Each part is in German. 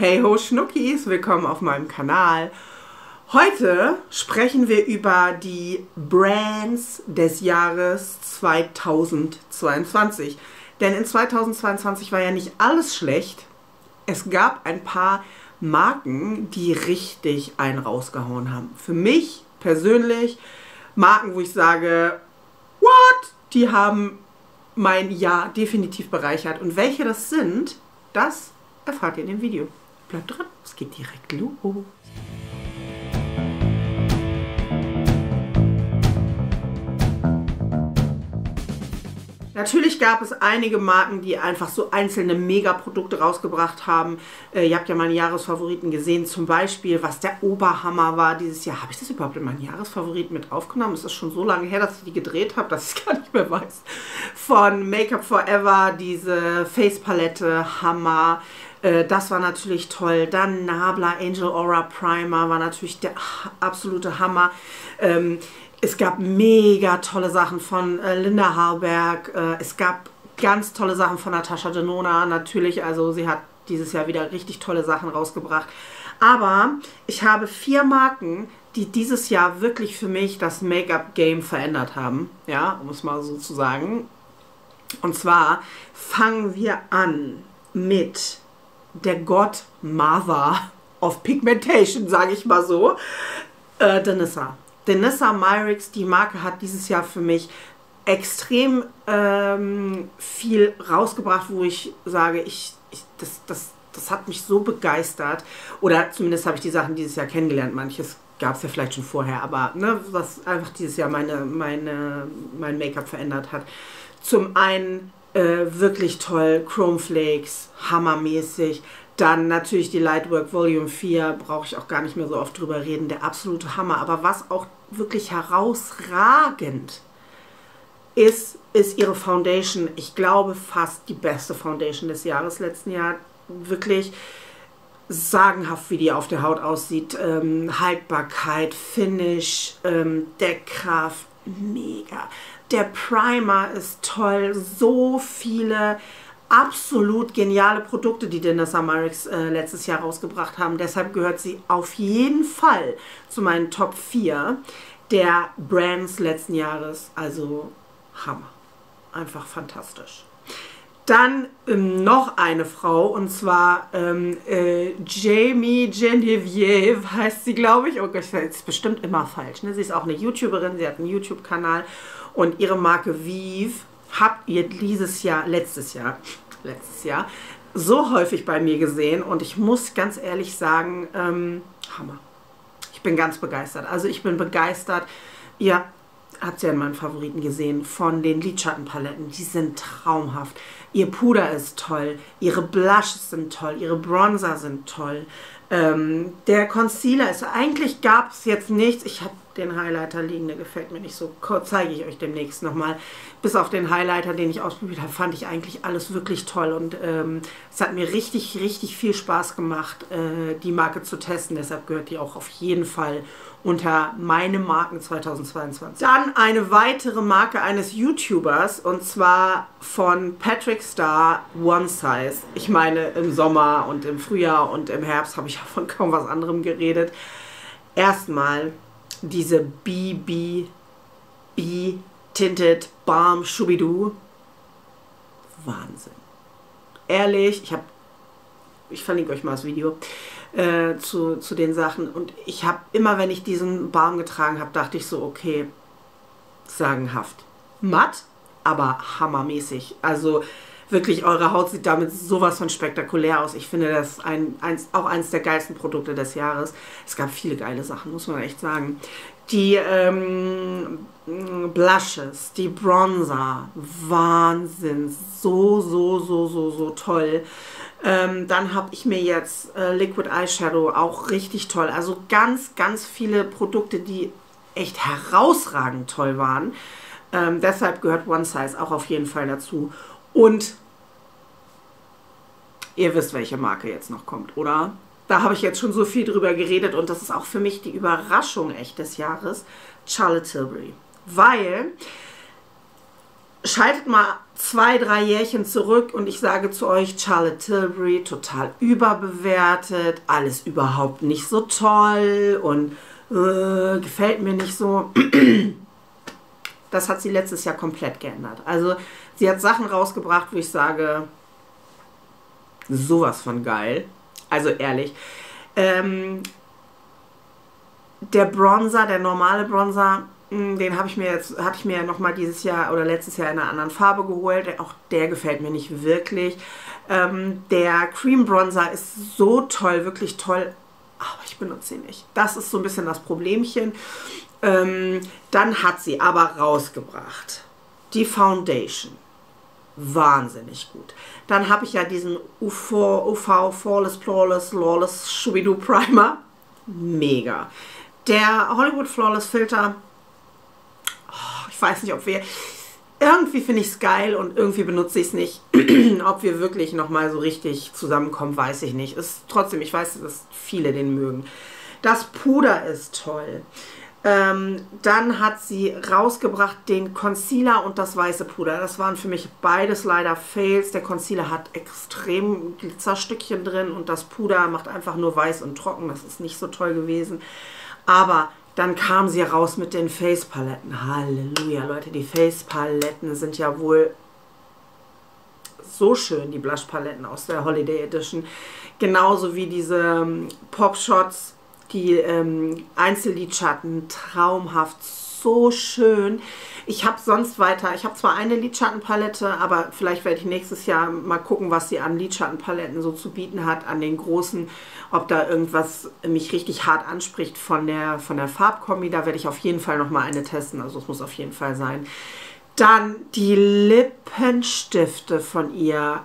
Hey ho Schnuckis, willkommen auf meinem Kanal. Heute sprechen wir über die Brands des Jahres 2022. Denn in 2022 war ja nicht alles schlecht. Es gab ein paar Marken, die richtig einen rausgehauen haben. Für mich persönlich Marken, wo ich sage, what? Die haben mein Jahr definitiv bereichert. Und welche das sind, das erfahrt ihr in dem Video. Bleibt dran, es geht direkt los. Natürlich gab es einige Marken, die einfach so einzelne Mega-Produkte rausgebracht haben. Ihr habt ja meine Jahresfavoriten gesehen, zum Beispiel, was der Oberhammer war dieses Jahr. Habe ich das überhaupt in meinen Jahresfavoriten mit aufgenommen? Es ist schon so lange her, dass ich die gedreht habe, dass ich es gar nicht mehr weiß. Von Make Up Forever, diese Face-Palette, Hammer. Das war natürlich toll. Dann Nabla Angel Aura Primer war natürlich der absolute Hammer. Es gab mega tolle Sachen von Linda Hallberg, es gab ganz tolle Sachen von Natascha Denona, natürlich, also sie hat dieses Jahr wieder richtig tolle Sachen rausgebracht. Aber ich habe 4 Marken, die dieses Jahr wirklich für mich das Make-up-Game verändert haben, ja, um es mal so zu sagen. Und zwar fangen wir an mit der Godmother of Pigmentation, sage ich mal so, Danessa. Danessa Myricks, die Marke, hat dieses Jahr für mich extrem viel rausgebracht, wo ich sage, das hat mich so begeistert. Oder zumindest habe ich die Sachen dieses Jahr kennengelernt. Manches gab es ja vielleicht schon vorher, aber ne, was einfach dieses Jahr mein Make-up verändert hat. Zum einen wirklich toll, Chromeflakes, hammermäßig. Dann natürlich die Lightwork Volume 4, brauche ich auch gar nicht mehr so oft drüber reden, der absolute Hammer. Aber was auch wirklich herausragend ist ihre Foundation. Ich glaube, fast die beste Foundation des Jahres letzten Jahr. Wirklich sagenhaft, wie die auf der Haut aussieht. Haltbarkeit, Finish, Deckkraft, mega. Der Primer ist toll, so viele absolut geniale Produkte, die Danessa Myricks letztes Jahr rausgebracht haben. Deshalb gehört sie auf jeden Fall zu meinen Top 4 der Brands letzten Jahres. Also Hammer. Einfach fantastisch. Dann noch eine Frau, und zwar Jamie Genevieve heißt sie, glaube ich. Oh Gott, das ist bestimmt immer falsch. Ne? Sie ist auch eine YouTuberin, sie hat einen YouTube-Kanal und ihre Marke Vieve habt ihr dieses Jahr, letztes Jahr, so häufig bei mir gesehen. Und ich muss ganz ehrlich sagen, Hammer. Ich bin ganz begeistert. Also ich bin begeistert. Ihr habt es ja in meinen Favoriten gesehen, von den Lidschattenpaletten. Die sind traumhaft. Ihr Puder ist toll. Ihre Blushes sind toll. Ihre Bronzer sind toll. Der Concealer ist, eigentlich gab es jetzt nichts. Ich habe den Highlighter liegen, der gefällt mir nicht so. Zeige ich euch demnächst nochmal. Bis auf den Highlighter, den ich ausprobiert habe, fand ich eigentlich alles wirklich toll. Und es hat mir richtig, richtig viel Spaß gemacht, die Marke zu testen. Deshalb gehört die auch auf jeden Fall unter meine Marken 2022. Dann eine weitere Marke eines YouTubers, und zwar von Patrick Star, One Size. Ich meine, im Sommer und im Frühjahr und im Herbst habe ich von kaum was anderem geredet. Erstmal diese BBB Tinted Balm Schubidu. Wahnsinn. Ehrlich, ich verlinke euch mal das Video zu den Sachen. Und ich habe immer, wenn ich diesen Balm getragen habe, dachte ich so, okay, sagenhaft. Matt, aber hammermäßig. Also wirklich, eure Haut sieht damit sowas von spektakulär aus. Ich finde, das auch eines der geilsten Produkte des Jahres. Es gab viele geile Sachen, muss man echt sagen. Die Blushes, die Bronzer, Wahnsinn. So toll. Dann habe ich mir jetzt Liquid Eyeshadow, auch richtig toll. Also ganz viele Produkte, die echt herausragend toll waren. Deshalb gehört One Size auch auf jeden Fall dazu. Und ihr wisst, welche Marke jetzt noch kommt, oder? Da habe ich jetzt schon so viel drüber geredet, und das ist auch für mich die Überraschung echt des Jahres. Charlotte Tilbury. Weil, schaltet mal 2, 3 Jährchen zurück und ich sage zu euch, Charlotte Tilbury total überbewertet, alles überhaupt nicht so toll und gefällt mir nicht so. Das hat sie letztes Jahr komplett geändert. Also sie hat Sachen rausgebracht, wo ich sage, sowas von geil. Also ehrlich. Der Bronzer, der normale Bronzer, den habe ich mir nochmal dieses Jahr oder letztes Jahr in einer anderen Farbe geholt. Auch der gefällt mir nicht wirklich. Der Cream Bronzer ist so toll, wirklich toll, aber ich benutze ihn nicht. Das ist so ein bisschen das Problemchen. Dann hat sie aber rausgebracht die Foundation. Wahnsinnig gut. Dann habe ich ja diesen UV Flawless, Lawless Shubidu Primer. Mega. Der Hollywood Flawless Filter. Oh, ich weiß nicht, ob wir... Irgendwie finde ich es geil und irgendwie benutze ich es nicht. Ob wir wirklich nochmal so richtig zusammenkommen, weiß ich nicht. Ist trotzdem, ich weiß, dass viele den mögen. Das Puder ist toll. Dann hat sie rausgebracht den Concealer und das weiße Puder. Das waren für mich beides leider Fails. Der Concealer hat extrem Glitzerstückchen drin und das Puder macht einfach nur weiß und trocken. Das ist nicht so toll gewesen. Aber dann kam sie raus mit den Face-Paletten. Halleluja, Leute, die Face-Paletten sind ja wohl so schön, die Blush-Paletten aus der Holiday Edition. Genauso wie diese Pop-Shots. Die Einzellidschatten, traumhaft, so schön. Ich habe sonst weiter, ich habe zwar eine Lidschattenpalette, aber vielleicht werde ich nächstes Jahr mal gucken, was sie an Lidschattenpaletten so zu bieten hat, an den großen, ob da irgendwas mich richtig hart anspricht von der Farbkombi. Da werde ich auf jeden Fall nochmal eine testen, also es muss auf jeden Fall sein. Dann die Lippenstifte von ihr.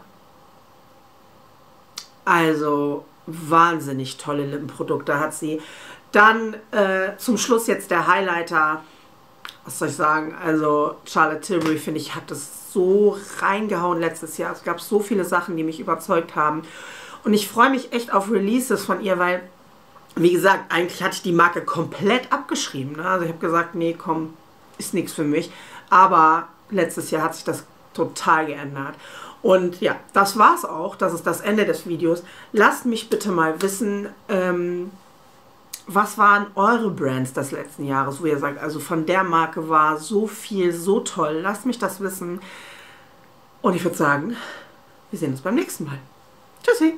Also... wahnsinnig tolle Lippenprodukte hat sie. Dann zum Schluss jetzt der Highlighter. Was soll ich sagen? Also Charlotte Tilbury, finde ich, hat es so reingehauen letztes Jahr. Es gab so viele Sachen, die mich überzeugt haben. Und ich freue mich echt auf Releases von ihr, weil, wie gesagt, eigentlich hatte ich die Marke komplett abgeschrieben. Ne? Also ich habe gesagt, nee, komm, ist nichts für mich. Aber letztes Jahr hat sich das total geändert. Und ja, das war's auch. Das ist das Ende des Videos. Lasst mich bitte mal wissen, was waren eure Brands des letzten Jahres, wo ihr sagt, also von der Marke war so viel, so toll. Lasst mich das wissen. Und ich würde sagen, wir sehen uns beim nächsten Mal. Tschüssi!